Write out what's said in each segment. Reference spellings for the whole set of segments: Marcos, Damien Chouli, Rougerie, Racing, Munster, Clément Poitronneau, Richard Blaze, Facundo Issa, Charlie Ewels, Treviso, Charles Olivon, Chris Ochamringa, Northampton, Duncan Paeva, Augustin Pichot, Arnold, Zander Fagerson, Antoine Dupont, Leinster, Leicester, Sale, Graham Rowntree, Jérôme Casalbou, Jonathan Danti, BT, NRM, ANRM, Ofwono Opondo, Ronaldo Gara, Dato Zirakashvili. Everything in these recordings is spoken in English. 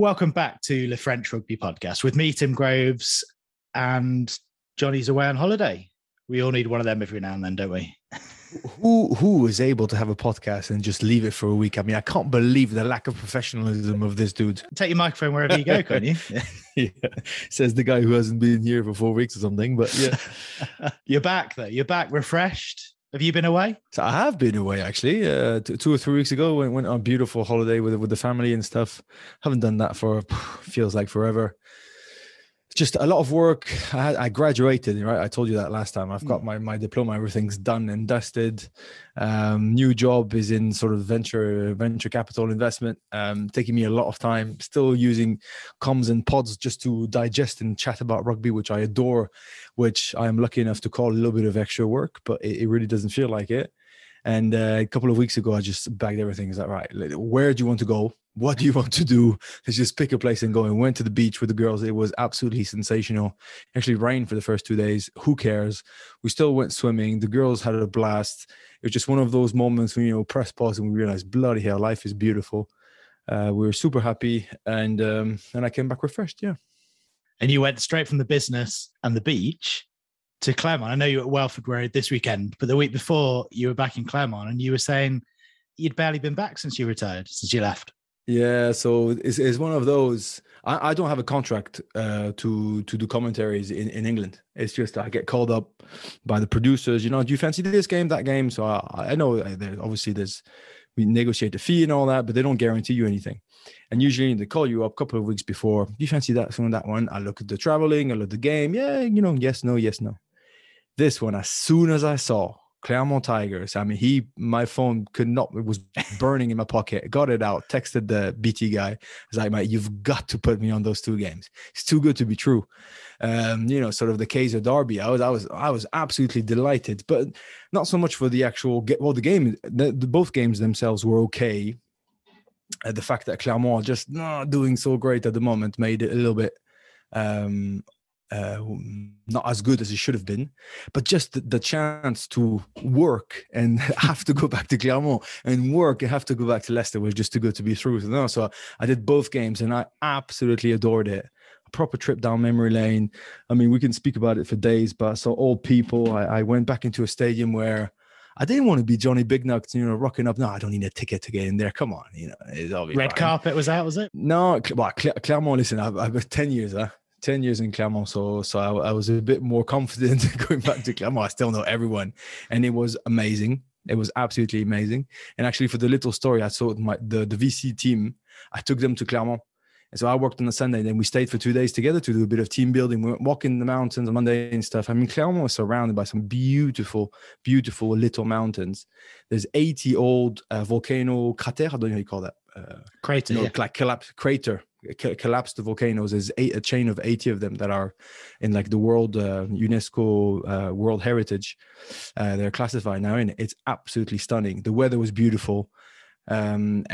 Welcome back to Le French Rugby Podcast with me, Tim Groves, and Johnny's away on holiday. We all need one of them every now and then, don't we? Who is able to have a podcast and just leave it for a week? I mean, I can't believe the lack of professionalism of this dude. Take your microphone wherever you go, can't you? Yeah. Says the guy who hasn't been here for 4 weeks or something. But yeah, you're back though. You're back refreshed. Have you been away? So I have been away actually. 2 or 3 weeks ago, went on a beautiful holiday with the family and stuff. Haven't done that for feels like forever. Just a lot of work. I graduated, right? I told you that last time. I've got my diploma. Everything's done and dusted. New job is in sort of venture capital investment. Taking me a lot of time. Still using comms and pods just to digest and chat about rugby, which I adore, which I'm lucky enough to call a little bit of extra work, but it really doesn't feel like it. And a couple of weeks ago, I just bagged everything. Is that right? Where do you want to go? What do you want to do? Let's just pick a place and go. And went to the beach with the girls. It was absolutely sensational. Actually rained for the first 2 days. Who cares? We still went swimming. The girls had a blast. It was just one of those moments when, you know, press pause and we realized, bloody hell, life is beautiful. We were super happy. And I came back refreshed. Yeah. And you went straight from the business and the beach to Clermont. I know you were at Welford Road this weekend, but the week before you were back in Clermont and you were saying you'd barely been back since you retired, since you left. Yeah, so it's one of those. I don't have a contract to do commentaries in England. It's just I get called up by the producers, you know, do you fancy this game, that game? So I know obviously we negotiate the fee and all that, but they don't guarantee you anything. And usually they call you up a couple of weeks before, do you fancy that one? I look at the traveling, I look at the game. Yeah, you know, yes, no, yes, no. This one, as soon as I saw Clermont Tigers, I mean, my phone could not, it was burning in my pocket. Got it out, texted the BT guy. I was like, mate, you've got to put me on those two games. It's too good to be true. You know, sort of the Kaiser Derby. I was absolutely delighted, but not so much for the actual, the game, both games themselves were okay. The fact that Clermont just not doing so great at the moment made it a little bit, not as good as it should have been, but just the chance to work and have to go back to Clermont and work and have to go back to Leicester was just too good to be true. So I did both games and I absolutely adored it. A proper trip down memory lane. I mean, we can speak about it for days, but so old people, I went back into a stadium where I didn't want to be Johnny Bignuts, you know, rocking up. No, I don't need a ticket to get in there. Come on, you know. Red carpet was out, was it? No, well, Clermont, listen, I've got 10 years, 10 years in Clermont, so I was a bit more confident going back to Clermont. I still know everyone, and it was amazing. It was absolutely amazing. And actually, for the little story, I saw the VC team. I took them to Clermont, and so I worked on a Sunday, and then we stayed for 2 days together to do a bit of team building. We went walking the mountains on Monday and stuff. I mean, Clermont is surrounded by some beautiful, beautiful little mountains. There's 80 old volcano crater. I don't know how you call that. Crater, you know, yeah. Like collapse crater. Collapsed volcanoes. There's a chain of 80 of them that are in like the world UNESCO World Heritage. They're classified now, and it's absolutely stunning. The weather was beautiful, and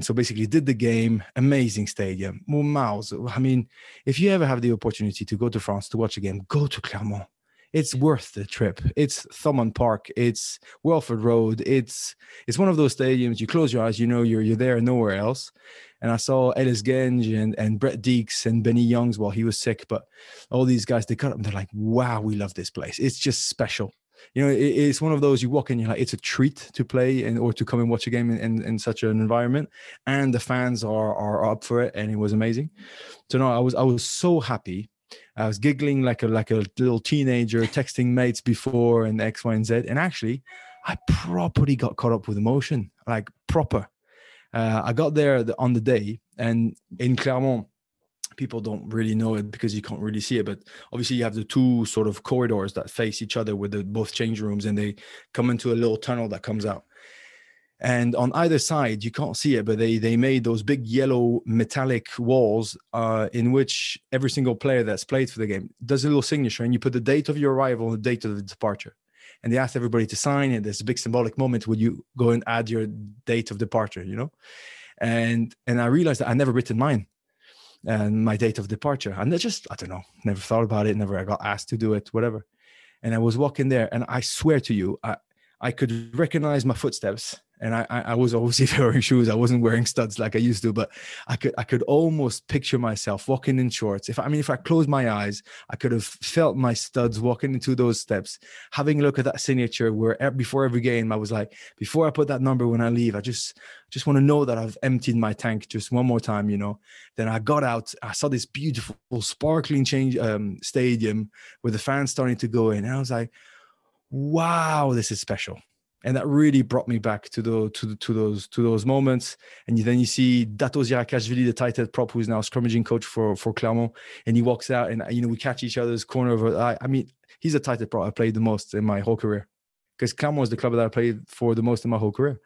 so basically did the game. Amazing stadium, more miles. I mean, if you ever have the opportunity to go to France to watch a game, go to Clermont. It's worth the trip. It's Thomond Park. It's Welford Road. It's one of those stadiums. You close your eyes, you know you're there and nowhere else. And I saw Ellis Genge and Brett Deeks and Benny Youngs while he was sick. But all these guys, they cut up and they're like, wow, we love this place. It's just special. You know, it's one of those you walk in, you're like, it's a treat to play or to come and watch a game in such an environment. And the fans are up for it. And it was amazing. So no, I was so happy. I was giggling like a little teenager, texting mates before and X, Y, and Z. And actually, I properly got caught up with emotion, like proper. I got there on the day, and in Clermont, people don't really know it because you can't really see it. But obviously, you have the two sort of corridors that face each other with both change rooms, and they come into a little tunnel that comes out. And on either side, you can't see it, but they made those big yellow metallic walls in which every single player that's played for the game does a little signature, and you put the date of your arrival and the date of the departure. And they asked everybody to sign, and there's a big symbolic moment where you go and add your date of departure, you know? And I realized that I'd never written mine and my date of departure. And I just, I don't know, never thought about it, never I got asked to do it, whatever. And I was walking there, and I swear to you, I could recognize my footsteps And I was obviously wearing shoes. I wasn't wearing studs like I used to, but I could almost picture myself walking in shorts. If I closed my eyes, I could have felt my studs walking into those steps, having a look at that signature where before every game, I was like, before I put that number when I leave, I just want to know that I've emptied my tank just one more time, you know. Then I got out, I saw this beautiful sparkling stadium where the fans starting to go in. And I was like, wow, this is special. And that really brought me back to those moments. And then you see Dato Zirakashvili, the tight head prop, who's now scrummaging coach for Clermont, and he walks out, and we catch each other's corner of our eye. I mean, he's a tight head prop I played the most in my whole career, because Clermont was the club that I played for the most in my whole career,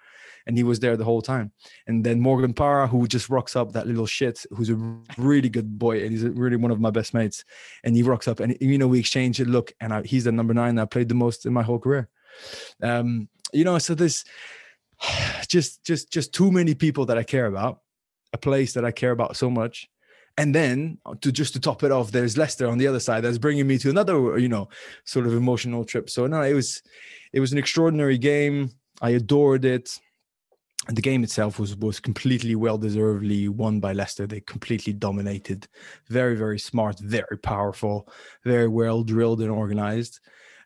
and he was there the whole time. And then Morgan Parra, who just rocks up, that little shit, who's a really good boy, and he's really one of my best mates, and he rocks up, and we exchange a look, and he's the number 9 that I played the most in my whole career. So there's just too many people that I care about, a place that I care about so much. And then to top it off, there's Leicester on the other side. That's bringing me to another, sort of emotional trip. So no, it was an extraordinary game. I adored it. And the game itself was completely well-deservedly won by Leicester. They completely dominated. Very, very smart, very powerful, very well-drilled and organized.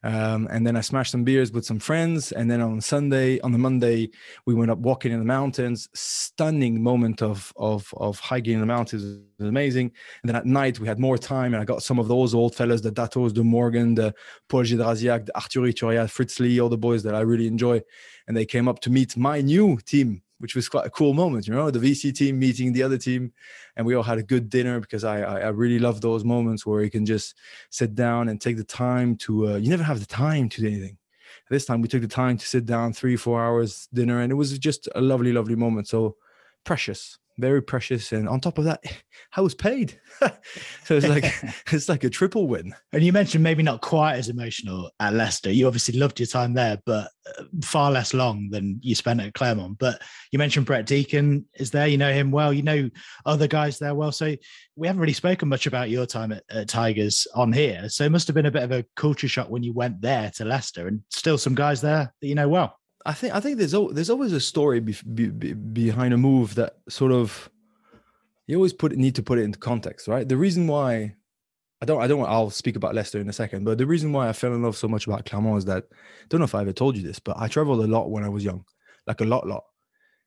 And then I smashed some beers with some friends. And then on the Monday, we went up walking in the mountains. Stunning moment of hiking in the mountains. It was amazing. And then at night, we had more time. And I got some of those old fellas, the Datos, the Morgan, the Paul Gidraziak, the Arthur Ituriat, Fritz Lee, all the boys that I really enjoy. And they came up to meet my new team, which was quite a cool moment, the VC team meeting the other team. And we all had a good dinner, because I really love those moments where you can just sit down and take the time to, you never have the time to do anything. This time we took the time to sit down 3-4 hours dinner, and it was just a lovely, lovely moment. So precious, very precious. And on top of that, I was paid. So it's like, it's like a triple win. And you mentioned maybe not quite as emotional at Leicester. You obviously loved your time there, but far less long than you spent at Clermont. But you mentioned Brett Deeks is there. You know him well, you know other guys there well. So we haven't really spoken much about your time at Tigers on here. So it must have been a bit of a culture shock when you went there to Leicester, and still some guys there that you know well. I think there's always a story behind a move that sort of, you always need to put it into context, right? The reason why I'll speak about Leicester in a second, but the reason why I fell in love so much about Clermont is that, I don't know if I ever told you this, but I traveled a lot when I was young, like a lot.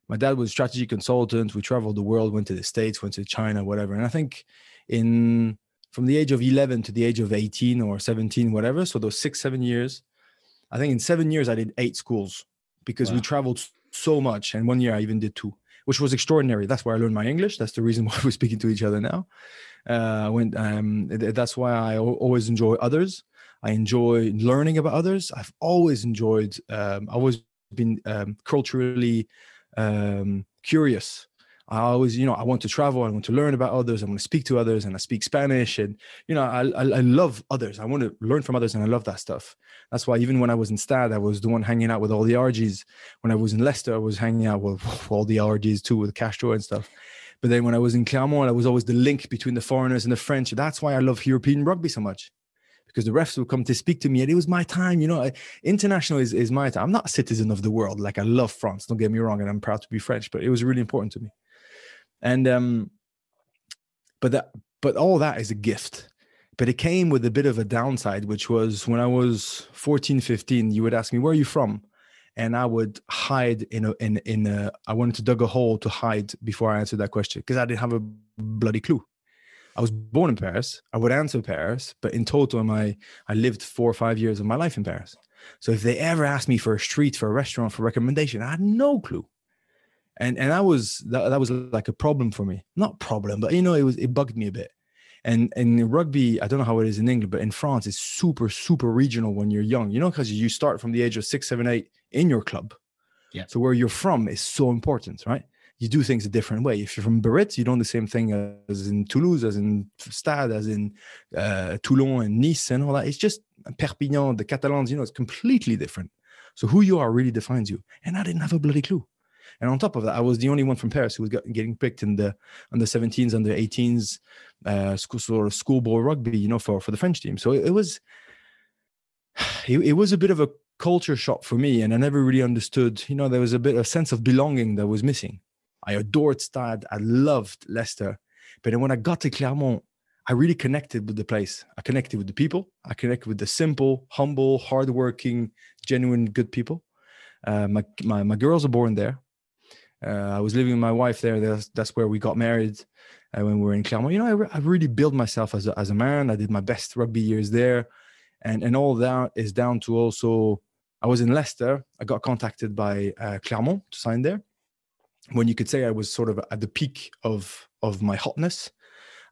My dad was a strategy consultant. We traveled the world, went to the States, went to China, whatever. And I think from the age of 11 to the age of 18 or 17, whatever, so those 6-7 years, I think in 7 years I did 8 schools. Because we traveled so much. And one year I even did 2, which was extraordinary. That's where I learned my English. That's the reason why we're speaking to each other now. That's why I always enjoy others. I enjoy learning about others. I've always enjoyed, I've always been culturally curious. I always, I want to travel. I want to learn about others. I want to speak to others, and I speak Spanish, and, I love others. I want to learn from others, and I love that stuff. That's why even when I was in Stade, I was the one hanging out with all the RGs. When I was in Leicester, I was hanging out with all the RGs too, with Castro and stuff. But then when I was in Clermont, I was always the link between the foreigners and the French. That's why I love European rugby so much, because the refs would come to speak to me, and it was my time. International is my time. I'm not a citizen of the world. Like, I love France, don't get me wrong, and I'm proud to be French, but it was really important to me. And but all that is a gift, but it came with a bit of a downside, which was when I was 14, 15, you would ask me, where are you from? And I would hide I wanted to dig a hole to hide before I answered that question, because I didn't have a bloody clue. I was born in Paris. I would answer Paris, but in total, I lived 4 or 5 years of my life in Paris. So if they ever asked me for a street, for a restaurant, for a recommendation, I had no clue. And that was like a problem for me. Not problem, but it bugged me a bit. And in rugby, I don't know how it is in England, but in France, it's super, super regional when you're young, because you start from the age of 6, 7, 8 in your club. Yeah. So where you're from is so important, right? You do things a different way. If you're from Biarritz, you don't do the same thing as in Toulouse, as in Stade, as in Toulon and Nice and all that. It's just Perpignan, the Catalans, it's completely different. So who you are really defines you. And I didn't have a bloody clue. And on top of that, I was the only one from Paris who was getting picked in the under 17s, under 18s, sort of schoolboy rugby, for the French team. So it was a bit of a culture shock for me, and I never really understood, you know, there was a bit of sense of belonging that was missing. I adored Stade, I loved Leicester, but then when I got to Clermont, I really connected with the place. I connected with the people. I connected with the simple, humble, hardworking, genuine, good people. My girls are born there. I was living with my wife there. That's where we got married when we were in Clermont. You know, I really built myself as a man. I did my best rugby years there. And all that is down to also, I was in Leicester. I got contacted by Clermont to sign there, when you could say I was sort of at the peak of my hotness.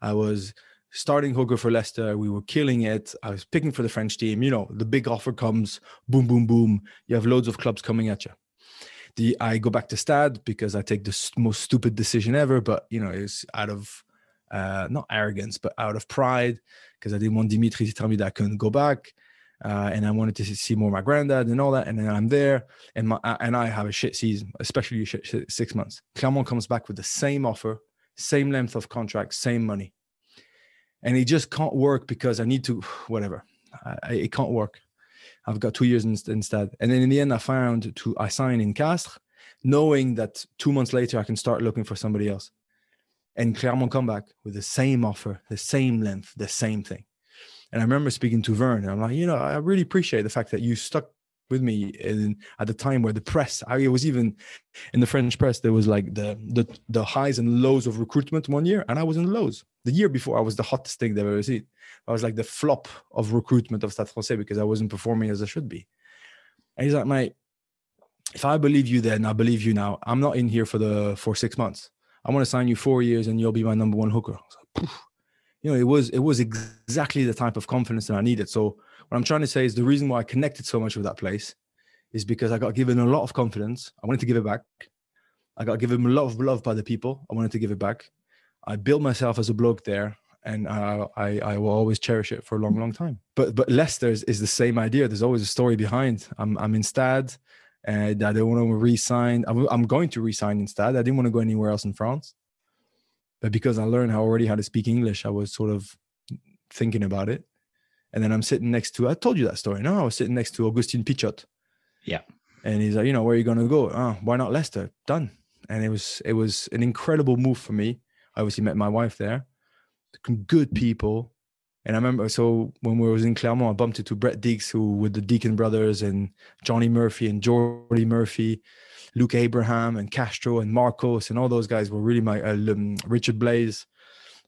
I was starting hooker for Leicester. We were killing it. I was picking for the French team. You know, the big offer comes, boom, boom, boom. You have loads of clubs coming at you. I go back to Stade because I take the most stupid decision ever, but, you know, it's out of, not arrogance, but out of pride, because I didn't want Dimitri Titramida. I couldn't go back. And I wanted to see more my granddad and all that. And then I'm there, and I have a shit season, especially a shit 6 months. Clermont comes back with the same offer, same length of contract, same money. And it just can't work because I need to, whatever. It can't work. I've got 2 years instead. And then in the end, I signed in Castres, knowing that 2 months later, I can start looking for somebody else. And Clermont come back with the same offer, the same length, the same thing. And I remember speaking to Vern, and I'm like, you know, I really appreciate the fact that you stuck with me at the time where the press, I was even in the French press, there was like the highs and lows of recruitment 1 year, and I was in lows. The year before, I was the hottest thing they've ever seen. I was like the flop of recruitment of Stade Français because I wasn't performing as I should be. And he's like, mate, if I believe you then, I believe you now. I'm not in here for 6 months. I want to sign you 4 years and you'll be my number one hooker. I was like, poof. You know, it was exactly the type of confidence that I needed. So what I'm trying to say is the reason why I connected so much with that place is because I got given a lot of confidence. I wanted to give it back. I got given a lot of love by the people. I wanted to give it back. I built myself as a bloke there, and I will always cherish it for a long, long time. But Leicester is the same idea. There's always a story behind. I'm in Stade, and I don't want to re-sign. I'm going to re-sign in Stade. I didn't want to go anywhere else in France. But because I learned how to speak English, I was sort of thinking about it. And then I'm sitting next to, I told you that story, no? I was sitting next to Augustin Pichot. Yeah. And he's like, you know, where are you going to go? Oh, why not Leicester? Done. And it was an incredible move for me. I obviously met my wife there. Good people. And I remember, so when we was in Clermont, I bumped into Brett Deeks, who with the Deacon brothers and Johnny Murphy and Jordy Murphy, Luke Abraham and Castro and Marcos, and all those guys were really my Richard Blaze,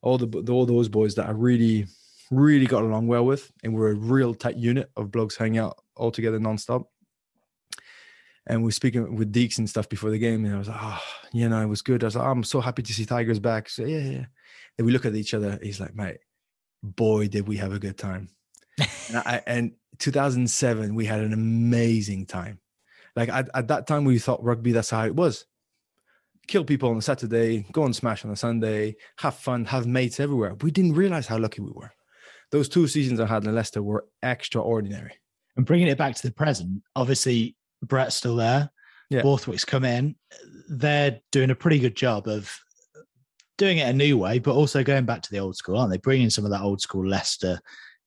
all those boys that I really, really got along well with. And we're a real tight unit of blokes hanging out all together nonstop. And we're speaking with Deeks and stuff before the game. And I was like, oh, you know, it was good. I was like, oh, I'm so happy to see Tigers back. So yeah. And we look at each other. He's like, mate, boy, did we have a good time. And 2007, we had an amazing time. Like at that time, we thought rugby, that's how it was. Kill people on a Saturday, go and smash on a Sunday, have fun, have mates everywhere. We didn't realize how lucky we were. Those 2 seasons I had in Leicester were extraordinary. And bringing it back to the present, obviously, Brett's still there. Yeah. Borthwick's come in. They're doing a pretty good job of doing it a new way, but also going back to the old school, aren't they? Bringing some of that old school Leicester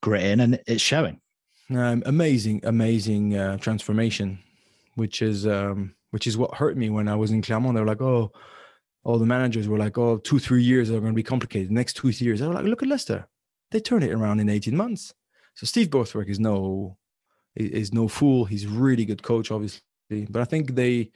grit in, and it's showing. Amazing transformation, which is what hurt me when I was in Clermont. They were like, oh, all the managers were like, oh, 2-3 years are going to be complicated. The next 2 years, they were like, look at Leicester. They turn it around in 18 months. So Steve Borthwick is no fool. He's a really good coach, obviously. But I think the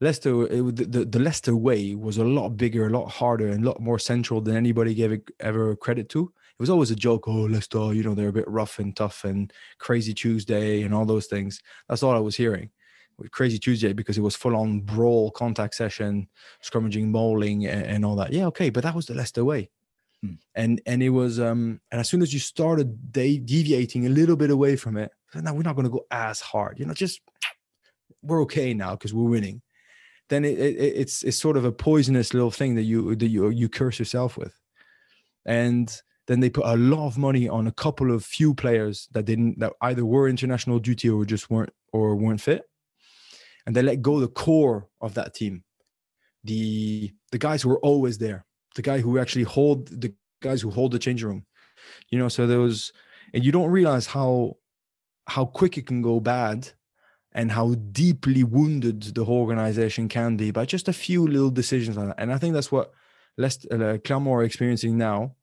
Leicester way was a lot bigger, a lot harder, and a lot more central than anybody gave it ever credit to. It was always a joke. Oh, Leicester, you know, they're a bit rough and tough and Crazy Tuesday and all those things. That's all I was hearing with Crazy Tuesday, because it was full-on brawl, contact session, scrummaging, mauling, and all that. Yeah, okay, but that was the Leicester way. And it was, and as soon as you started deviating a little bit away from it, now we're not going to go as hard, you know, just we're okay now because we're winning. Then it's sort of a poisonous little thing that you curse yourself with. And then they put a lot of money on a couple of few players that either were international duty or just weren't fit. And they let go the core of that team, the guys who were always there, the guy who actually hold the changing room, you know. So there was, and you don't realize how quick it can go bad and how deeply wounded the whole organization can be by just a few little decisions like that. And I think that's what Clermont are experiencing now.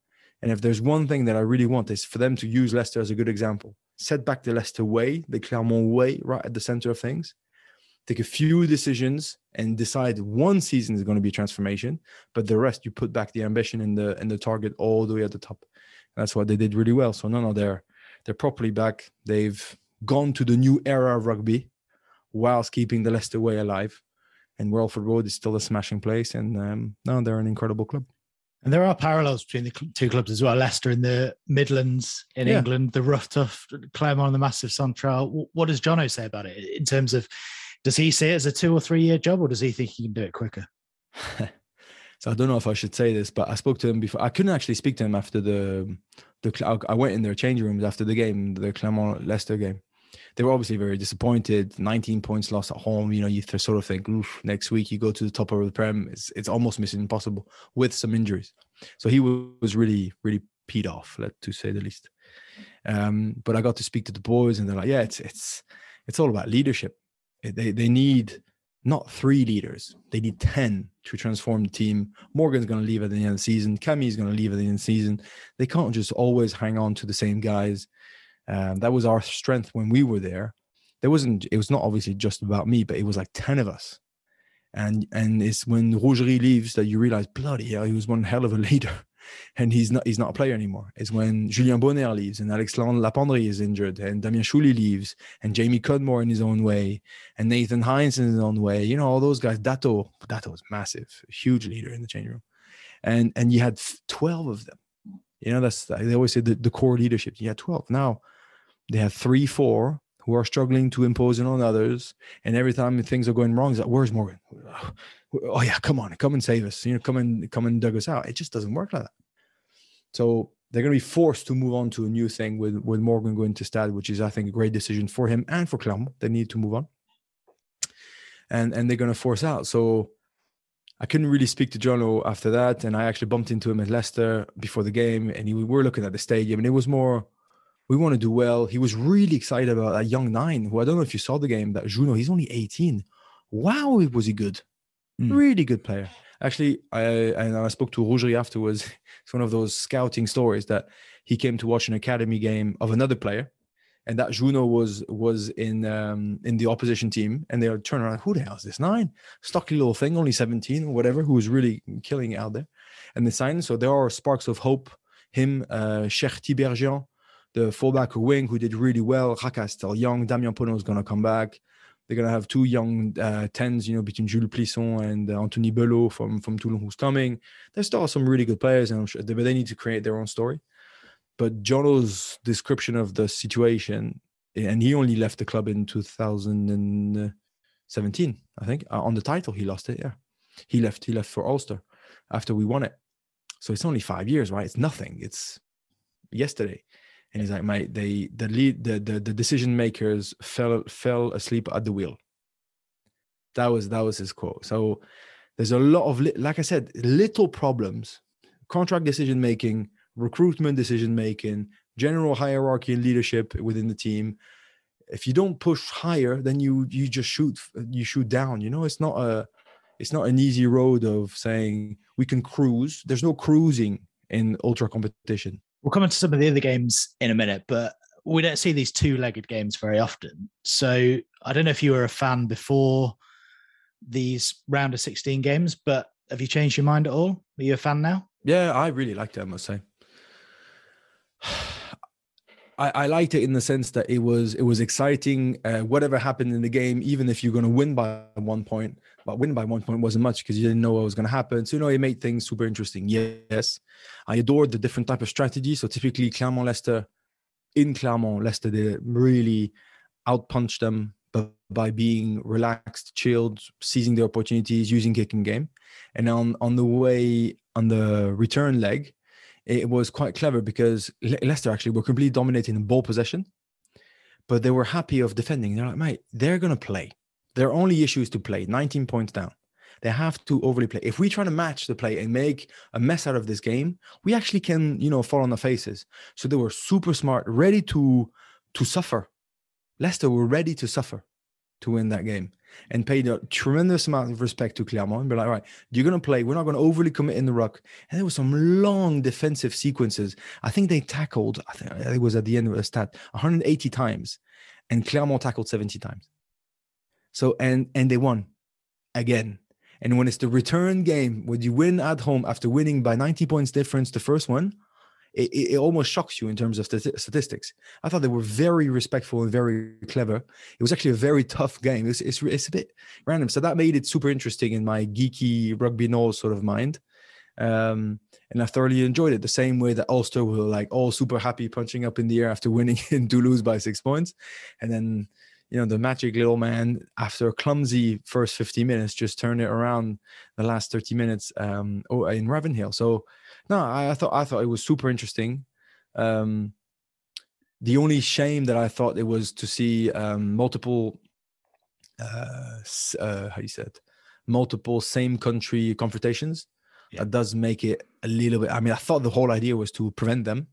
And if there's one thing that I really want is for them to use Leicester as a good example. Set back the Leicester way, the Clermont way, right at the center of things. Take a few decisions and decide one season is going to be transformation, but the rest you put back the ambition and the target all the way at the top. And that's what they did really well. So no, they're properly back. They've gone to the new era of rugby whilst keeping the Leicester way alive. And Welford Road is still a smashing place. And now they're an incredible club. And there are parallels between the two clubs as well. Leicester in the Midlands in England, the rough, tough, Clermont on the massive Central. What does Jono say about it in terms of, does he see it as a 2 or 3 year job, or does he think he can do it quicker? So I don't know if I should say this, but I spoke to him before. I couldn't actually speak to him after I went in their changing rooms after the game, the Clermont-Leicester game. They were obviously very disappointed. 19 points lost at home. You know, you sort of think, oof, next week you go to the top of the Prem. It's almost mission impossible with some injuries. So he was really, really peed off, to say the least. But I got to speak to the boys, and they're like, yeah, it's all about leadership. They need not 3 leaders. They need 10 to transform the team. Morgan's going to leave at the end of the season. Camille's going to leave at the end of the season. They can't just always hang on to the same guys. That was our strength when we were there. It was not obviously just about me, but it was like 10 of us. And it's when Rougerie leaves that you realize, bloody hell, he was one hell of a leader. And he's not a player anymore. It's when Julien Bonner leaves and Alexandre Lapendrie is injured and Damien Chouli leaves and Jamie Cudmore in his own way and Nathan Hines in his own way. You know, all those guys. Dato was massive, huge leader in the change room. And you had 12 of them. You know, they always say the core leadership. You had 12. Now they have 3, 4 who are struggling to impose it on others. And every time things are going wrong, it's like, where's Morgan? Oh yeah, come and save us. You know, come and dug us out. It just doesn't work like that. So they're going to be forced to move on to a new thing with Morgan going to Stade, which is, I think, a great decision for him and for Clermont. They need to move on. And they're going to force out. So I couldn't really speak to Jono after that. And I actually bumped into him at Leicester before the game. And we were looking at the stadium. And it was more, we want to do well. He was really excited about that young 9, who I don't know if you saw the game, that Jono, he's only 18. Wow, was he good. Really good player. Actually, I spoke to Rougerie afterwards. It's one of those scouting stories that he came to watch an academy game of another player, and that Jono was in the opposition team, and they would turn around, who the hell is this 9? Stocky little thing, only 17 or whatever, who was really killing it out there. And they signed. So there are sparks of hope. Him, Cheikh Tiberghien, the fullback wing, who did really well. Raka is still young. Damien Pono is going to come back. They're going to have 2 young 10s, you know, between Jules Plisson and Anthony Belot from Toulon, who's coming. There's still some really good players, and I'm sure but they need to create their own story. But Jono's description of the situation, and he only left the club in 2017, I think. On the title, he lost it, yeah. He left for Ulster after we won it. So it's only 5 years, right? It's nothing. It's yesterday. And he's like, mate, the decision makers fell asleep at the wheel. That was his quote. So there's a lot of, like I said, little problems, contract decision making, recruitment decision making, general hierarchy and leadership within the team. If you don't push higher, then you just shoot down. You know, it's not an easy road of saying we can cruise. There's no cruising in ultra competition. We'll come on to some of the other games in a minute, but we don't see these two-legged games very often. So I don't know if you were a fan before these round of 16 games, but have you changed your mind at all? Are you a fan now? Yeah, I really liked it, I must say. I liked it in the sense that it was exciting. Whatever happened in the game, even if you're going to win by 1 point, but winning by 1 point wasn't much because you didn't know what was going to happen. So, you know, it made things super interesting. Yes. I adored the different type of strategy. So typically Clermont-Leicester, they really outpunched them by being relaxed, chilled, seizing the opportunities, using kick and game. And on the return leg, it was quite clever because Leicester actually were completely dominating in ball possession, but they were happy of defending. They're like, mate, they're going to play. Their only issue is to play, 19 points down. They have to overly play. If we try to match the play and make a mess out of this game, we actually can, you know, fall on our faces. So they were super smart, ready to suffer. Leicester were ready to suffer, to win that game and paid a tremendous amount of respect to Clermont. But like, all right, you're going to play. We're not going to overly commit in the ruck. And there were some long defensive sequences. I think they tackled, I think it was at the end of the stat, 180 times. And Clermont tackled 70 times. So, and they won again. And when it's the return game, when you win at home after winning by 90 points difference, the first one, it almost shocks you in terms of statistics. I thought they were very respectful and very clever. It was actually a very tough game. It's a bit random. So that made it super interesting in my geeky rugby knoll sort of mind. And I thoroughly enjoyed it. The same way that Ulster were like all super happy punching up in the air after winning in Toulouse by 6 points. And then, you know, the magic little man, after a clumsy first 50 minutes, just turned it around the last 30 minutes in Ravenhill. So, no, I thought it was super interesting. The only shame that I thought it was to see multiple same country confrontations. Yeah. That does make it a little bit. I mean, I thought the whole idea was to prevent them,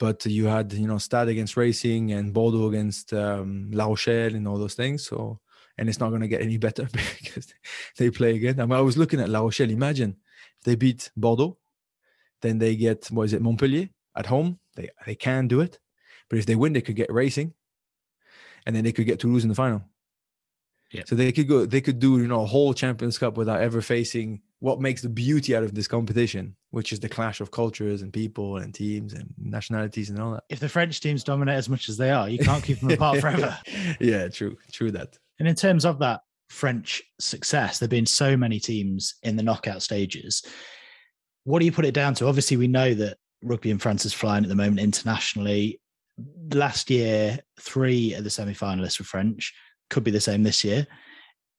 but you had, you know, Stade against Racing and Bordeaux against La Rochelle and all those things. So, and it's not going to get any better because they play again. I mean, I was looking at La Rochelle. Imagine if they beat Bordeaux. Then they get, what is it, Montpellier at home. They can do it. But if they win, they could get Racing. And then they could get Toulouse in the final. Yeah. So they could do, you know, a whole Champions Cup without ever facing what makes the beauty out of this competition, which is the clash of cultures and people and teams and nationalities and all that. If the French teams dominate as much as they are, you can't keep them apart forever. Yeah, true that. And in terms of that French success, there have been so many teams in the knockout stages. What do you put it down to? Obviously, we know that rugby in France is flying at the moment internationally. Last year, 3 of the semi-finalists were French. Could be the same this year.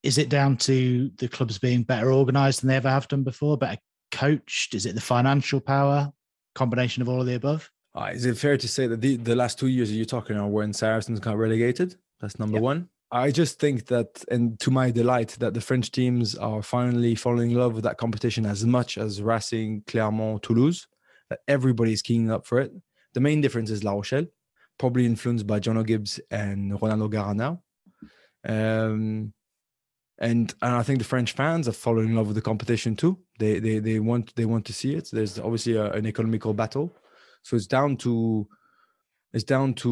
Is it down to the clubs being better organised than they ever have done before, better coached? Is it the financial power, combination of all of the above? Is it fair to say that the last 2 years that you're talking about when Saracens got relegated? That's number one. I just think that, and to my delight, that the French teams are finally falling in love with that competition as much as Racing, Clermont, Toulouse, that everybody is keying up for it. The main difference is La Rochelle, probably influenced by Jono Gibbes and Ronaldo Gara now. And I think the French fans are falling in love with the competition too. They want to see it. There's obviously an economical battle, so it's down to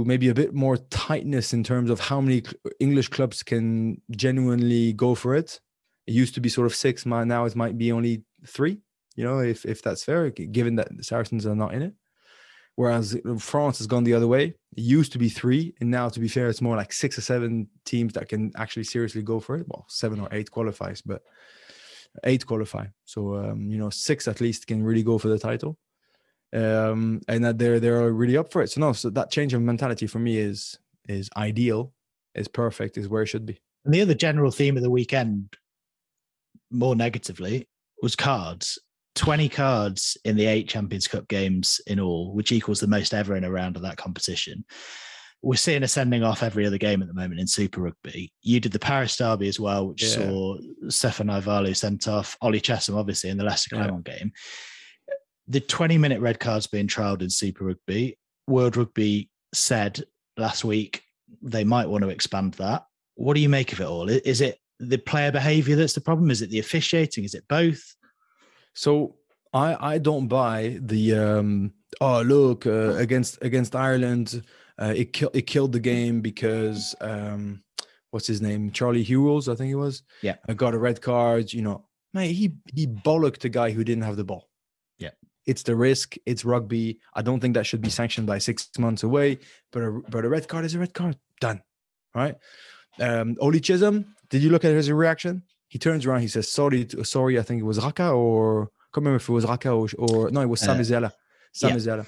maybe a bit more tightness in terms of how many English clubs can genuinely go for it. It used to be sort of 6, now it might be only 3, you know, if that's fair, given that the Saracens are not in it. Whereas France has gone the other way. It used to be 3, and now, to be fair, it's more like 6 or 7 teams that can actually seriously go for it. Well, 7 or 8 qualifies, but 8 qualify. So, 6 at least can really go for the title. And that they're really up for it. So that change of mentality for me is ideal, is perfect, is where it should be. And the other general theme of the weekend, more negatively, was cards. 20 cards in the 8 Champions Cup games in all, which equals the most ever in a round of that competition. We're seeing a sending off every other game at the moment in Super Rugby. You did the Paris Derby as well, which saw Stefan Naivalu sent off, Oli Chessum obviously in the Leicester Clermont game. The 20-minute red cards being trialled in Super Rugby. World Rugby said last week they might want to expand that. What do you make of it all? Is it the player behaviour that's the problem? Is it the officiating? Is it both? So I don't buy the against Ireland it killed the game because what's his name, Charlie Ewels, I think it was, got a red card. You know, mate, he bollocked a guy who didn't have the ball. It's the risk. It's rugby. I don't think that should be sanctioned by 6 months away. But a red card is a red card. Done. Right? Oli Chessum, did you look at his reaction? He turns around. He says, sorry. I think it was Raka or... I can't remember if it was Raka or no, it was Samizela. Samizela. Yeah.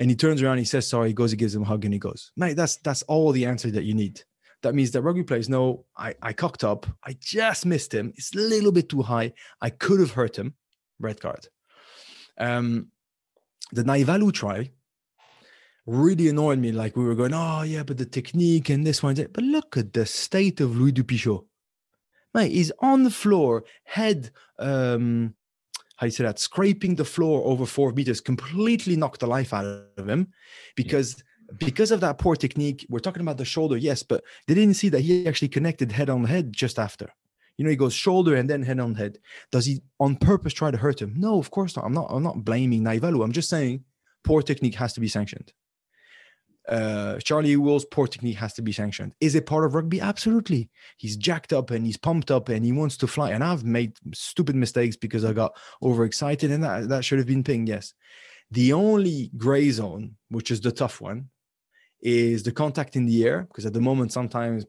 And he turns around. He says, sorry. He goes, he gives him a hug and he goes. Mate, that's all the answer that you need. That means that rugby players know, I cocked up. I just missed him. It's a little bit too high. I could have hurt him. Red card. The Naivalu try really annoyed me. Like, we were going, oh yeah, but the technique and this one. But look at the state of Louis Dupichot. Mate, he's on the floor, head, scraping the floor over 4 meters, completely knocked the life out of him because because of that poor technique, we're talking about the shoulder, yes, but they didn't see that he actually connected head on head just after. You know, he goes shoulder and then head on head. Does he on purpose try to hurt him? No, of course not. I'm not blaming Naivalu. I'm just saying poor technique has to be sanctioned. Charlie Ewels' poor technique has to be sanctioned. Is it part of rugby? Absolutely. He's jacked up and he's pumped up and he wants to fly. And I've made stupid mistakes because I got overexcited and that should have been pinged, yes. The only gray zone, which is the tough one, is the contact in the air, because at the moment sometimes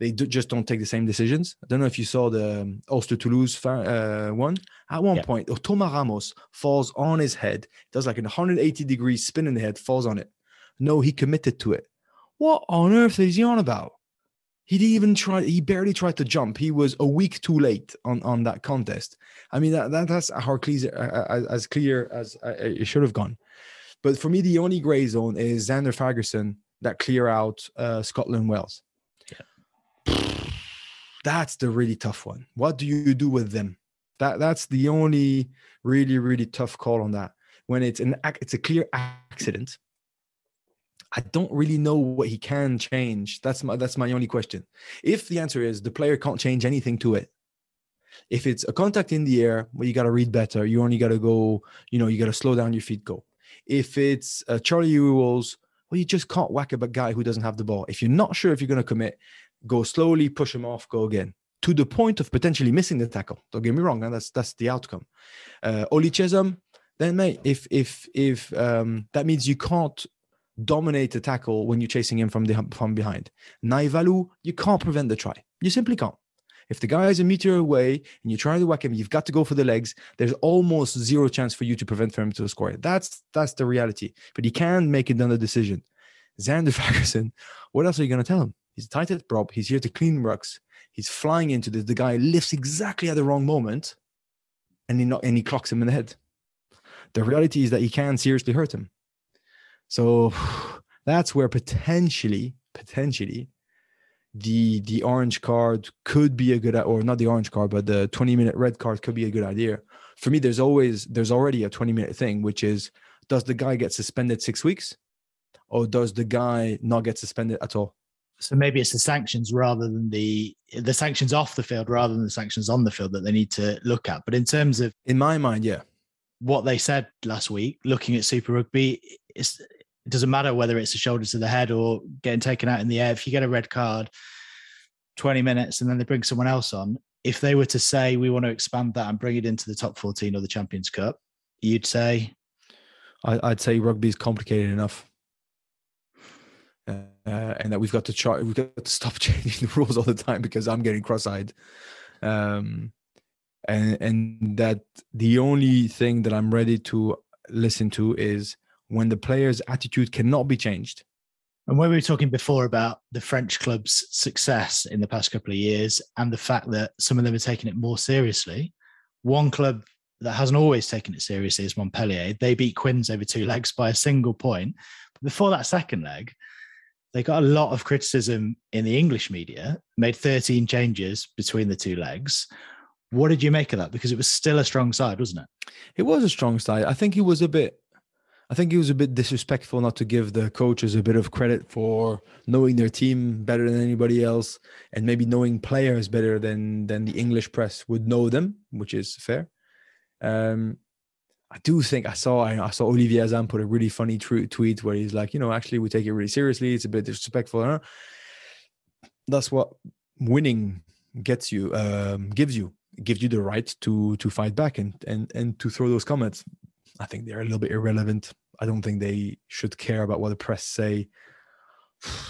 they just don't take the same decisions. I don't know if you saw the Ulster Toulouse one. At one point, Thomas Ramos falls on his head, does like a 180-degree spin in the head, falls on it. No, he committed to it. What on earth is he on about? He didn't even try. He barely tried to jump. He was a week too late on that contest. I mean, that's as clear as it should have gone. But for me, the only gray zone is Zander Fagerson, that clear out Scotland Wales. Yeah. That's the really tough one. What do you do with them? That's the only really, really tough call on that. When it's a clear accident. I don't really know what he can change. That's my only question. If the answer is the player can't change anything to it, if it's a contact in the air, well, you got to read better. You only got to go, you got to slow down your feet, go. If it's Charlie Ewels, well, you just can't whack a guy who doesn't have the ball. If you're not sure if you're going to commit, go slowly, push him off, go again. To the point of potentially missing the tackle. Don't get me wrong, that's the outcome. Oli Chessum, then mate, if that means you can't dominate the tackle when you're chasing him from behind. Naivalu, you can't prevent the try. You simply can't. If the guy is a meter away and you're trying to whack him, you've got to go for the legs. There's almost zero chance for you to prevent him to score. That's the reality. But he can make another decision. Zander Fagerson, what else are you going to tell him? He's a tight at prop. He's here to clean rucks. He's flying into this. The guy lifts exactly at the wrong moment and he clocks him in the head. The reality is that he can seriously hurt him. So that's where potentially the orange card could be a good, or not the orange card, but the 20-minute red card could be a good idea. For me, there's already a 20-minute thing, which is, does the guy get suspended 6 weeks or does the guy not get suspended at all? So maybe it's the sanctions rather than the sanctions off the field rather than the sanctions on the field that they need to look at. But in terms of, in my mind, yeah, what they said last week, looking at Super Rugby, it doesn't matter whether it's a shoulder to the head or getting taken out in the air. If you get a red card, 20 minutes, and then they bring someone else on. If they were to say, we want to expand that and bring it into the top 14 or the Champions Cup, you'd say? I'd say rugby is complicated enough. And that we've got to stop changing the rules all the time because I'm getting cross-eyed. And that the only thing that I'm ready to listen to is when the player's attitude cannot be changed. And when we were talking before about the French club's success in the past couple of years and the fact that some of them are taking it more seriously, one club that hasn't always taken it seriously is Montpellier. They beat Quins over 2 legs by a single point. But before that second leg, they got a lot of criticism in the English media, made 13 changes between the 2 legs. What did you make of that? Because it was still a strong side, wasn't it? It was a strong side. I think he was a bit disrespectful not to give the coaches a bit of credit for knowing their team better than anybody else and maybe knowing players better than the English press would know them, which is fair. I do think I saw Olivier Azam put a really funny tweet where he's like, actually we take it really seriously. It's a bit disrespectful. That's what winning gets you, gives you the right to fight back and to throw those comments. I think they're a little bit irrelevant. I don't think they should care about what the press say.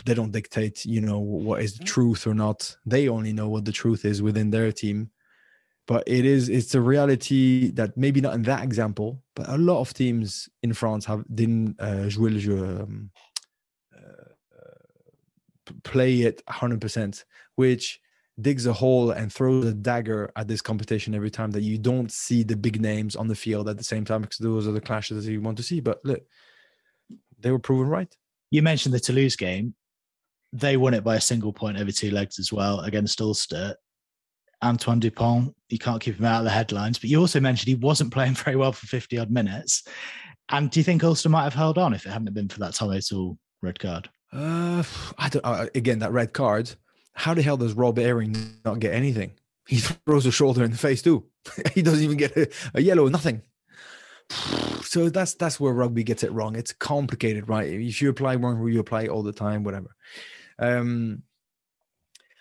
They don't dictate, what is the truth or not. They only know what the truth is within their team. But it's a reality that maybe not in that example, but a lot of teams in France didn't jouer le jeu, play it 100%, which digs a hole and throws a dagger at this competition every time that you don't see the big names on the field at the same time, because those are the clashes that you want to see. But look, they were proven right. You mentioned the Toulouse game. They won it by a single point over 2 legs as well against Ulster. Antoine Dupont, you can't keep him out of the headlines, but you also mentioned he wasn't playing very well for 50-odd minutes. And do you think Ulster might have held on if it hadn't been for that Tom O'Toole red card? I don't. Again, that red card. How the hell does Rob Ehring not get anything? He throws a shoulder in the face too. He doesn't even get a yellow. Nothing. So that's where rugby gets it wrong. It's complicated, right? If you apply one rule, you apply it all the time, whatever.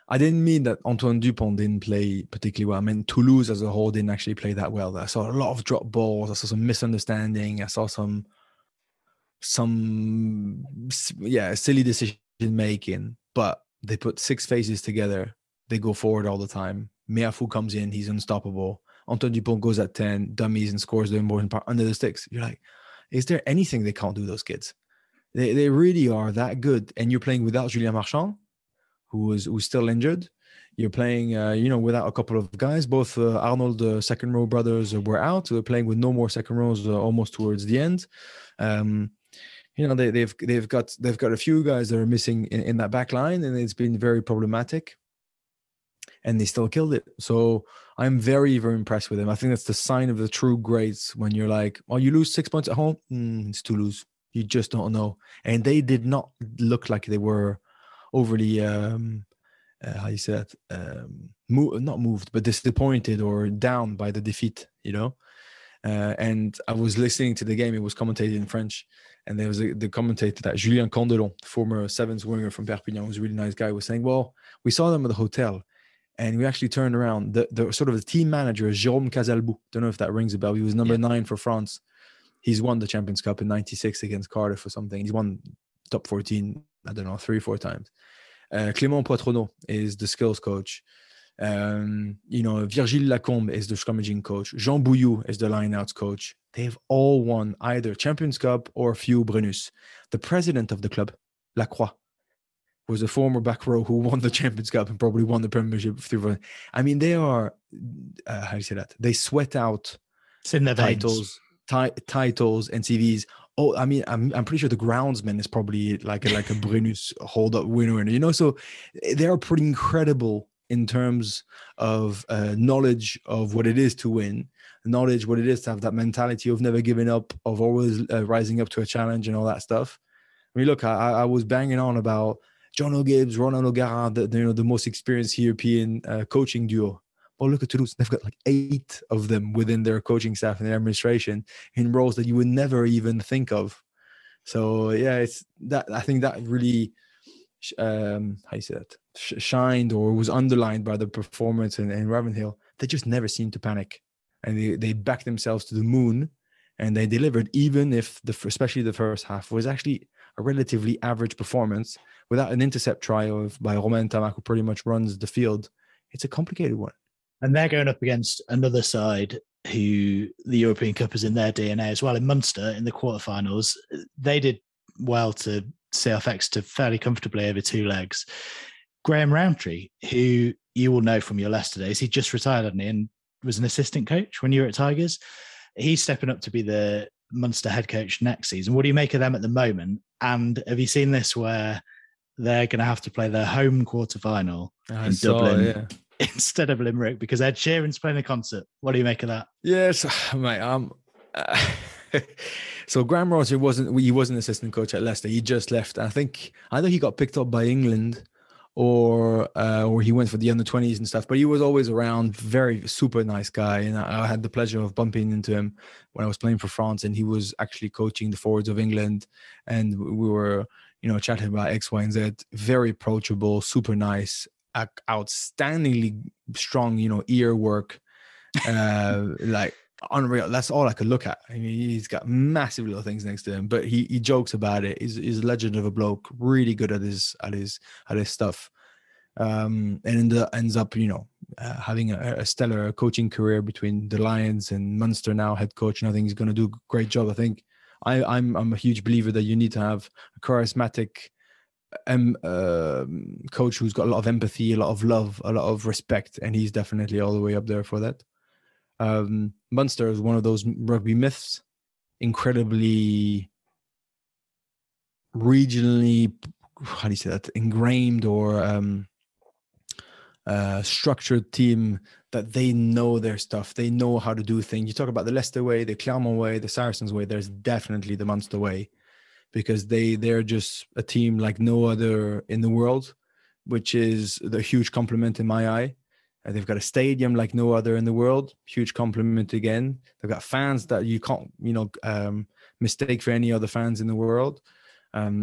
I didn't mean that Antoine Dupont didn't play particularly well. I meant Toulouse as a whole didn't actually play that well. I saw a lot of drop balls. I saw some misunderstanding. I saw some silly decision making. But they put six phases together. They go forward all the time. Meafou comes in. He's unstoppable. Antoine Dupont goes at 10, dummies, and scores the important part under the sticks. You're like, is there anything they can't do, those kids? They really are that good. And you're playing without Julien Marchand, who's still injured. You're playing, without a couple of guys. Both Arnold, the second row brothers, were out. We're playing with no more second rows almost towards the end. They've got a few guys that are missing in that back line, and it's been very problematic. And they still killed it. So I'm very, very impressed with them. I think that's the sign of the true greats, when you're like, oh, you lose 6 points at home? It's Toulouse. You just don't know. And they did not look like they were overly, not moved, but disappointed or down by the defeat, you know? And I was listening to the game. It was commentated in French. And there was the commentator, that Julien Candelon, former sevens winger from Perpignan, who's a really nice guy, was saying, well, we saw them at the hotel. And we actually turned around. The sort of the team manager, Jérôme Casalbou, don't know if that rings a bell. He was number 9 for France. He's won the Champions Cup in 96 against Cardiff or something. He's won top 14, I don't know, 3 or 4 times. Clément Poitronneau is the skills coach. Virgile Lacombe is the scrummaging coach. Jean Bouillou is the lineouts coach. They've all won either Champions Cup or few Brennus. The president of the club, Lacroix, was a former back row who won the Champions Cup and probably won the Premiership through. I mean, they are, they sweat out titles and CVs. Oh, I mean, I'm pretty sure the groundsman is probably like a Brennus hold up winner, you know. So they are pretty incredible in terms of knowledge of what it is to win, knowledge what it is to have that mentality of never giving up, of always rising up to a challenge and all that stuff. I mean, look, I was banging on about Jono Gibbes, Ronan O'Gara, the most experienced European coaching duo. Well, look at Toulouse. They've got like 8 of them within their coaching staff and their administration in roles that you would never even think of. So, yeah, it's that. I think that really, shined or was underlined by the performance in Ravenhill. They just never seemed to panic. And they backed themselves to the moon, and they delivered, even if especially the first half was actually a relatively average performance. Without an intercept try by Romain Ntamack, who pretty much runs the field, it's a complicated one. And they're going up against another side who the European Cup is in their DNA as well. In Munster, in the quarterfinals, they did well to see off Exeter fairly comfortably over 2 legs. Graham Rowntree, who you will know from your Leicester days, he just retired, hadn't he, and was an assistant coach when you were at Tigers. He's stepping up to be the Munster head coach next season. What do you make of them at the moment? And have you seen this where they're going to have to play their home quarterfinal in Dublin instead of Limerick because Ed Sheeran's playing a concert? What do you make of that? Yes, mate. So Graham Rowntree wasn't assistant coach at Leicester. He just left. I think either he got picked up by England or he went for the under-20s and stuff. But he was always around. Very super nice guy, and I had the pleasure of bumping into him when I was playing for France, and he was actually coaching the forwards of England, and we were, chatting about X, Y, and Z. Very approachable, super nice, outstandingly strong, ear work, like unreal. That's all I could look at. I mean, he's got massive little things next to him, but he jokes about it. He's a legend of a bloke, really good at his stuff, and ends up, having a stellar coaching career between the Lions and Munster now head coach. And I think he's going to do a great job. I think. I'm a huge believer that you need to have a charismatic coach who's got a lot of empathy, a lot of love, a lot of respect, and he's definitely all the way up there for that. Munster is one of those rugby myths, incredibly regionally, ingrained or structured team, that they know their stuff. They know how to do things. You talk about the Leicester way, the Clermont way, the Saracens way. There's definitely the Munster way. because they're just a team like no other in the world, which is the huge compliment in my eye. They've got a stadium like no other in the world, huge compliment again. They've got fans that you can't, mistake for any other fans in the world.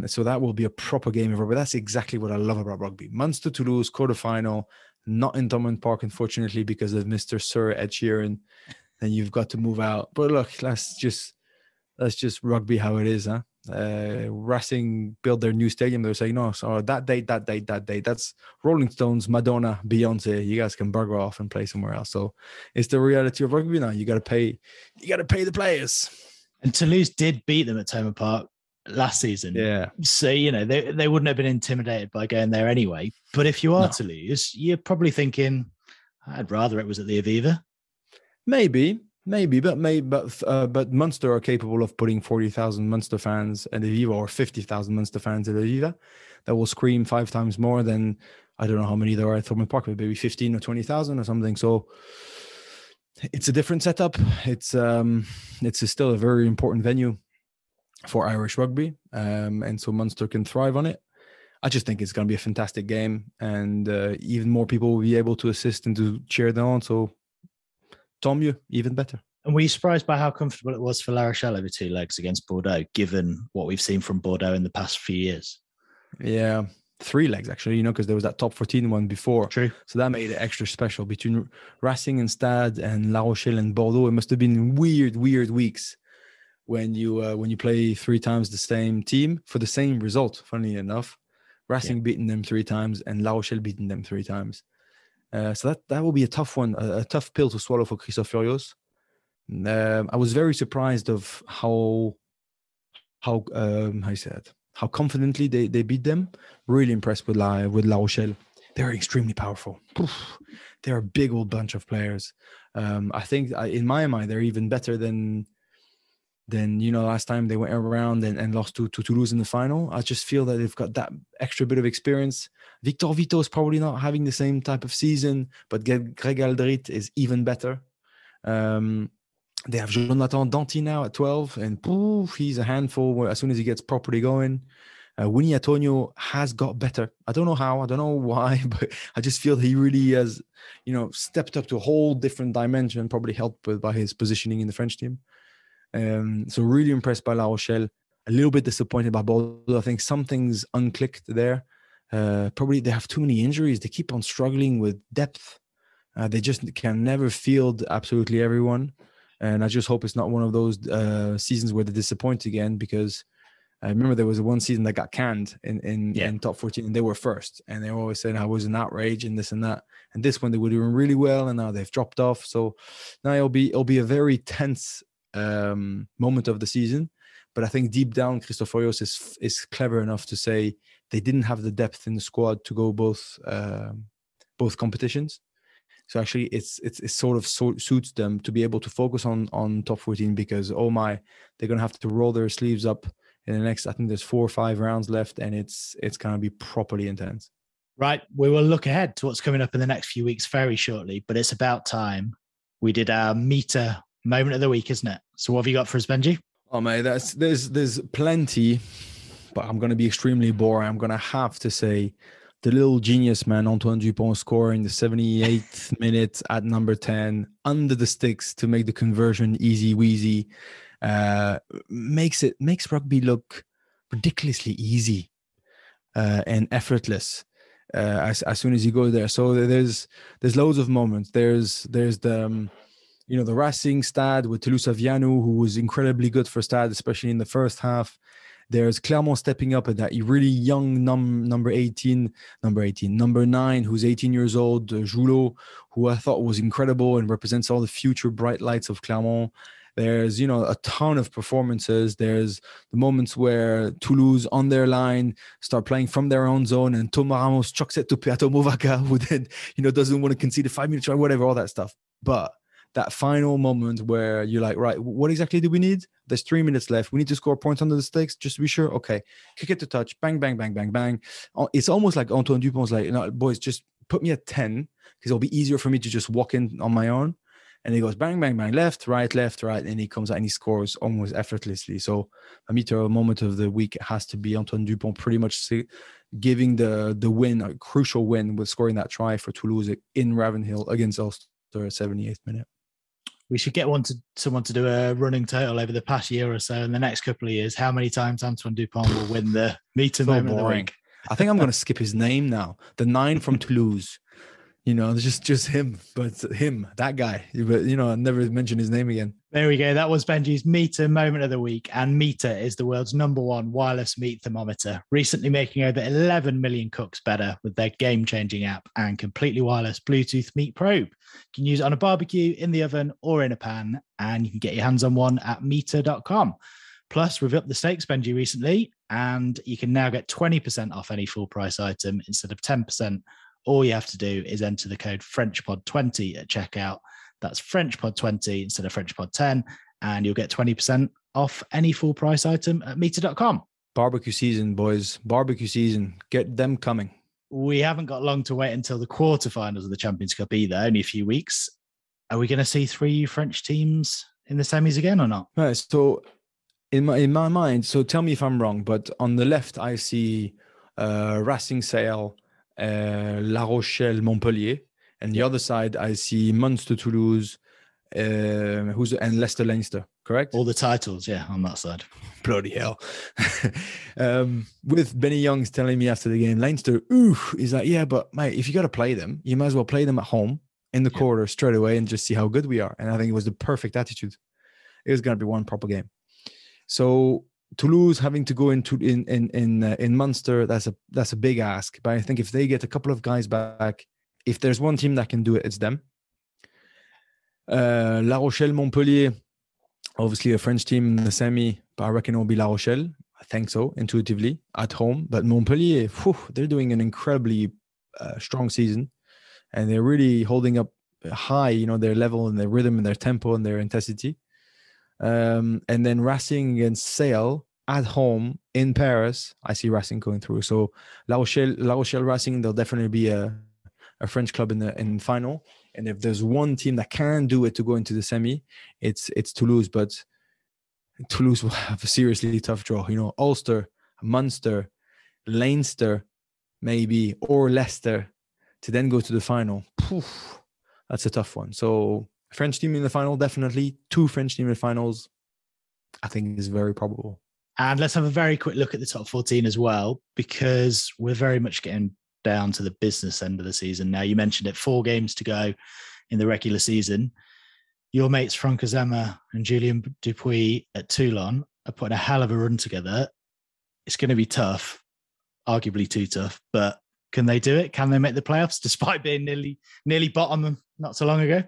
So that will be a proper game of rugby. That's exactly what I love about rugby. Munster, Toulouse, quarterfinal, not in Thomond Park, unfortunately, because of Mr. Sir Ed Sheeran. Then you've got to move out. But look, that's just rugby how it is, huh? Racing built their new stadium. They're saying, no, so that date. That's Rolling Stones, Madonna, Beyonce. You guys can bugger off and play somewhere else. So it's the reality of rugby now. You gotta pay the players. And Toulouse did beat them at Thomond Park last season. Yeah. So, they wouldn't have been intimidated by going there anyway. But if you are Toulouse, you're probably thinking, I'd rather it was at the Aviva. Maybe, but Munster are capable of putting 40,000 Munster fans at the Aviva or 50,000 Munster fans at the Aviva that will scream 5 times more than, I don't know how many there are at Thomond Park, maybe 15 or 20,000 or something. So it's a different setup. It's still a very important venue for Irish rugby, and so Munster can thrive on it. I just think it's going to be a fantastic game, and even more people will be able to assist and to cheer them on. So Tom, you even better. And were you surprised by how comfortable it was for La Rochelle over 2 legs against Bordeaux, given what we've seen from Bordeaux in the past few years? Yeah, 3 legs actually, because there was that top 14 one before. True. So that made it extra special. Between Racing and Stade and La Rochelle and Bordeaux, it must have been weird weeks when you play 3 times the same team for the same result, funnily enough. Racing beating them 3 times and La Rochelle beating them 3 times. So that will be a tough one, a tough pill to swallow for Christophe Furios. I was very surprised of how confidently they beat them. Really impressed with La Rochelle. They're extremely powerful. They're a big old bunch of players. I think in my mind they're even better than last time they went around and lost to Toulouse in the final. I just feel that they've got that extra bit of experience. Victor Vito is probably not having the same type of season, but Greg Aldrit is even better. They have Jonathan Danti now at 12, and he's a handful as soon as he gets properly going. Winnie Antonio has got better. I don't know how, I don't know why, but I just feel he really has, stepped up to a whole different dimension, probably helped by his positioning in the French team. So really impressed by La Rochelle, a little bit disappointed by Bordeaux. I think something's unclicked there. Probably they have too many injuries. They keep on struggling with depth. They just can never field absolutely everyone. And I just hope it's not one of those seasons where they disappoint again, because I remember there was one season that got canned in top 14, and they were first. And they always said, I was an outrage and this and that. And this one, they were doing really well, and now they've dropped off. So now it'll be a very tense moment of the season, but I think deep down Christophe Furios is clever enough to say they didn't have the depth in the squad to go both competitions, so actually it sort of suits them to be able to focus on top 14, because they're going to have to roll their sleeves up in the next, I think there's 4 or 5 rounds left, and it's going to be properly intense. Right, we will look ahead to what's coming up in the next few weeks very shortly, but it's about time we did our meter moment of the week, isn't it? So what have you got for us, Benji? Oh, mate, there's plenty, but I'm going to be extremely boring. I'm going to have to say the little genius man, Antoine Dupont, scoring the 78th minute at number 10, under the sticks to make the conversion easy wheezy, makes rugby look ridiculously easy and effortless as soon as you go there. So there's loads of moments. There's the... the Racing Stade with Toulouse Avianu, who was incredibly good for Stade, especially in the first half. There's Clermont stepping up at that really young number 9, who's 18 years old, Joulot, who I thought was incredible and represents all the future bright lights of Clermont. There's, a ton of performances. There's the moments where Toulouse on their line start playing from their own zone, and Thomas Ramos chucks it to Piato Movaca, who then, doesn't want to concede a 5-minute try, whatever, all that stuff. But that final moment where you're like, right, what exactly do we need? There's 3 minutes left. We need to score points under the stakes, just to be sure. Okay, kick it to touch. Bang, bang, bang, bang, bang. It's almost like Antoine Dupont's like, no, boys, just put me at 10, because it'll be easier for me to just walk in on my own. And he goes bang, bang, bang, left, right, and he comes out and he scores almost effortlessly. So for me, the moment of the week has to be Antoine Dupont pretty much giving the win, a crucial win, with scoring that try for Toulouse in Ravenhill against Ulster, 78th minute. We should get someone to do a running total over the past year or so and the next couple of years, how many times Antoine Dupont will win the meter moment of the week. I think I'm going to skip his name now. The 9 from Toulouse. You know, it's just him, but him, that guy. But, you know, I'll never mention his name again. There we go. That was Benji's meter moment of the week. And meter is the world's #1 wireless meat thermometer, recently making over 11 million cooks better with their game-changing app and completely wireless Bluetooth meat probe. You can use it on a barbecue, in the oven, or in a pan, and you can get your hands on one at meter.com. Plus, we've upped the stakes, Benji, recently, and you can now get 20% off any full-price item instead of 10%. All you have to do is enter the code FrenchPod20 at checkout. That's FrenchPod20 instead of FrenchPod10, and you'll get 20% off any full price item at meter.com. Barbecue season, boys. Barbecue season. Get them coming. We haven't got long to wait until the quarterfinals of the Champions Cup either, only a few weeks. Are we going to see three French teams in the semis again or not? Right, so in my mind, so tell me if I'm wrong, but on the left, I see Racing, Sale, La Rochelle, Montpellier, and the other side I see Munster, Toulouse, and Leicester, correct? All the titles, yeah, on that side. Bloody hell. With Benny Youngs telling me after the game, Leinster, he's like, yeah, but mate, if you got to play them, you might as well play them at home in the quarter straight away and just see how good we are. And I think it was the perfect attitude. It was going to be one proper game. So Toulouse having to go in Munster, that's a big ask. But I think if they get a couple of guys back, if there's one team that can do it, it's them. La Rochelle, Montpellier, obviously a French team in the semi, but I reckon it'll be La Rochelle. I think so, intuitively, at home. But Montpellier, they're doing an incredibly strong season, and they're really holding up high, you know, their level and their rhythm and their tempo and their intensity. And then Racing against Sale at home in Paris, I see Racing going through. So La Rochelle Racing, they'll definitely be a French club in the final. And if there's one team that can do it to go into the semi, it's Toulouse. But Toulouse will have a seriously tough draw. You know, Ulster, Munster, Leinster, maybe, or Leicester, to then go to the final. That's a tough one. So French team in the final, definitely. Two French team in the finals, I think, is very probable. And let's have a very quick look at the top 14 as well, because we're very much getting down to the business end of the season now. You mentioned it, 4 games to go in the regular season. Your mates Franck Azama and Julien Dupuis at Toulon are putting a hell of a run together. It's going to be tough, arguably too tough, but can they do it? Can they make the playoffs despite being nearly bottom not so long ago?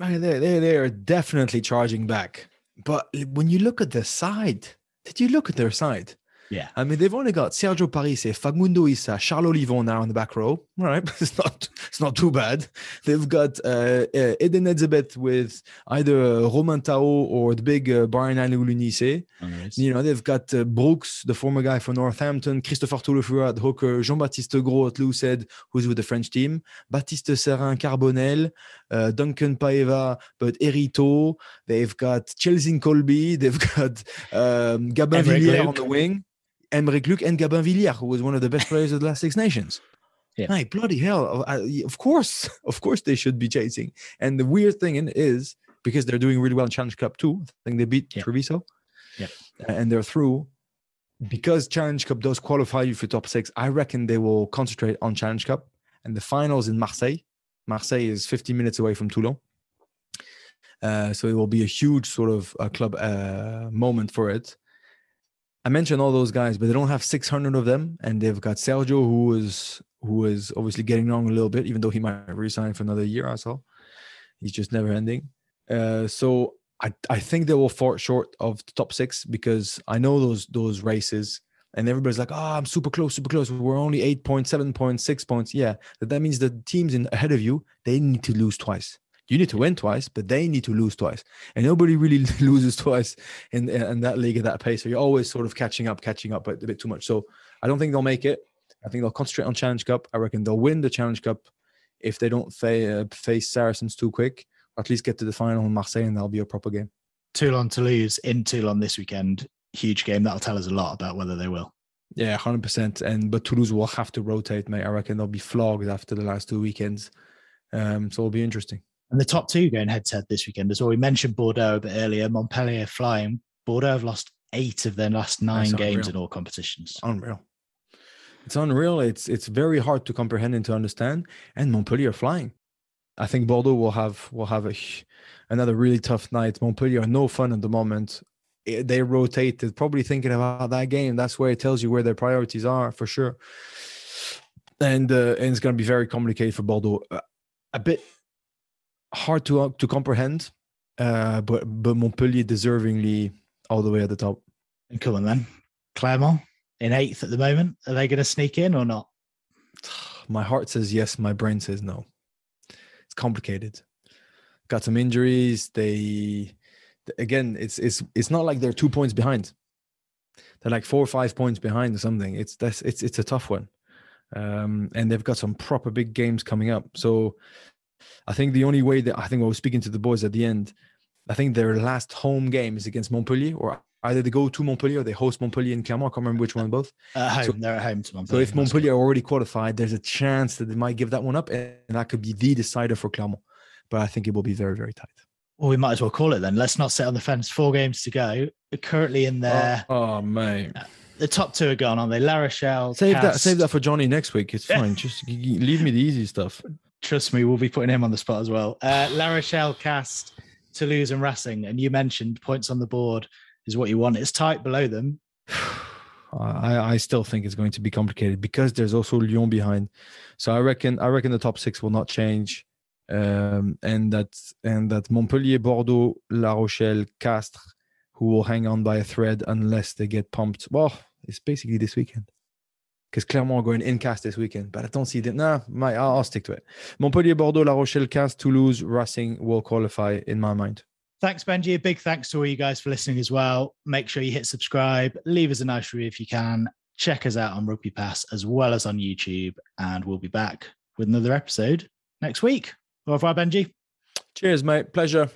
They are definitely charging back. But when you look at their side, did you look at their side? Yeah. I mean, they've only got Sergio Parisse, Facundo Issa, Charles Olivon now in the back row. All right. It's not too bad. They've got Eden Edzebeth with either Romain Tao or the big Brian Alioune-Issé. Oh, nice. You know, they've got Brooks, the former guy for Northampton, Christopher Toulefleur at hooker, Jean-Baptiste Gros at loose head, who's with the French team, Baptiste Serin, Carbonel, Duncan Paeva, but Erito. They've got Chelsea Colby. They've got Gabin Villiers on the wing. Aymeric Luc and Gabin Villiers, who was one of the best players of the last Six Nations. Yeah. My bloody hell. Of course they should be chasing. And the weird thing is, because they're doing really well in Challenge Cup too, I think they beat Treviso. Yeah. And they're through. Because Challenge Cup does qualify you for top 6, I reckon they will concentrate on Challenge Cup. And the finals in Marseille. Marseille is 50 minutes away from Toulon. So it will be a huge sort of club moment for it. I mentioned all those guys, but they don't have 600 of them, and they've got Sergio, who is obviously getting along a little bit, even though he might resign for another year or so. He's just never ending. So I think they will fall short of the top 6, because I know those races, and everybody's like, I'm super close. We're only 8 points, 7 points, 6 points. Yeah, but that means the teams ahead of you, they need to lose twice. You need to win twice, but they need to lose twice. And nobody really loses twice in that league at that pace. So you're always sort of catching up, but a bit too much. So I don't think they'll make it. I think they'll concentrate on Challenge Cup. I reckon they'll win the Challenge Cup if they don't face Saracens too quick, at least get to the final in Marseille, and that'll be a proper game. Toulouse in Toulon this weekend. Huge game. That'll tell us a lot about whether they will. Yeah, 100%. But Toulouse will have to rotate, mate. I reckon they'll be flogged after the last two weekends. So it'll be interesting. And the top two going head-to-head this weekend as well. We mentioned Bordeaux a bit earlier. Montpellier flying. Bordeaux have lost 8 of their last 9 games in all competitions. Unreal. It's unreal. It's very hard to comprehend and to understand. And Montpellier flying. I think Bordeaux will have another really tough night. Montpellier are no fun at the moment. They rotated, probably thinking about that game. That's where it tells you where their priorities are for sure. And it's going to be very complicated for Bordeaux. A bit hard to comprehend, but Montpellier deservingly all the way at the top. And come on then, Clermont in 8th at the moment. Are they going to sneak in or not? My heart says yes. My brain says no. It's complicated. Got some injuries. Again, it's not like they're 2 points behind. They're like 4 or 5 points behind or something. It's a tough one, and they've got some proper big games coming up. So, I think the only way that I was speaking to the boys at the end, I think their last home game is against Montpellier, or either they go to Montpellier or they host Montpellier in Clermont. I can't remember which one. Both at home. They're at home to Montpellier. So if Montpellier are already qualified, there's a chance that they might give that one up, and that could be the decider for Clermont. But I think it will be very, very tight. Well, we might as well call it then. Let's not sit on the fence. 4 games to go. They're currently in there. Oh, mate. The top two are gone, aren't they? La Rochelle. Save that for Johnny next week. It's fine. Just leave me the easy stuff. Trust me, we'll be putting him on the spot as well. La Rochelle, Castres, Toulouse and Racing. And you mentioned points on the board is what you want. It's tight below them. I still think it's going to be complicated because there's also Lyon behind. So I reckon the top 6 will not change. And that Montpellier, Bordeaux, La Rochelle, Castres, who will hang on by a thread unless they get pumped. Well, it's basically this weekend because Clermont are going in Castres this weekend, but I don't see that. I'll stick to it. Montpellier, Bordeaux, La Rochelle, Castres, Toulouse, Racing will qualify in my mind. Thanks, Benji. A big thanks to all you guys for listening as well. Make sure you hit subscribe, leave us a nice review if you can. Check us out on Rugby Pass as well as on YouTube, and we'll be back with another episode next week. Au revoir, Benji. Cheers, mate. Pleasure.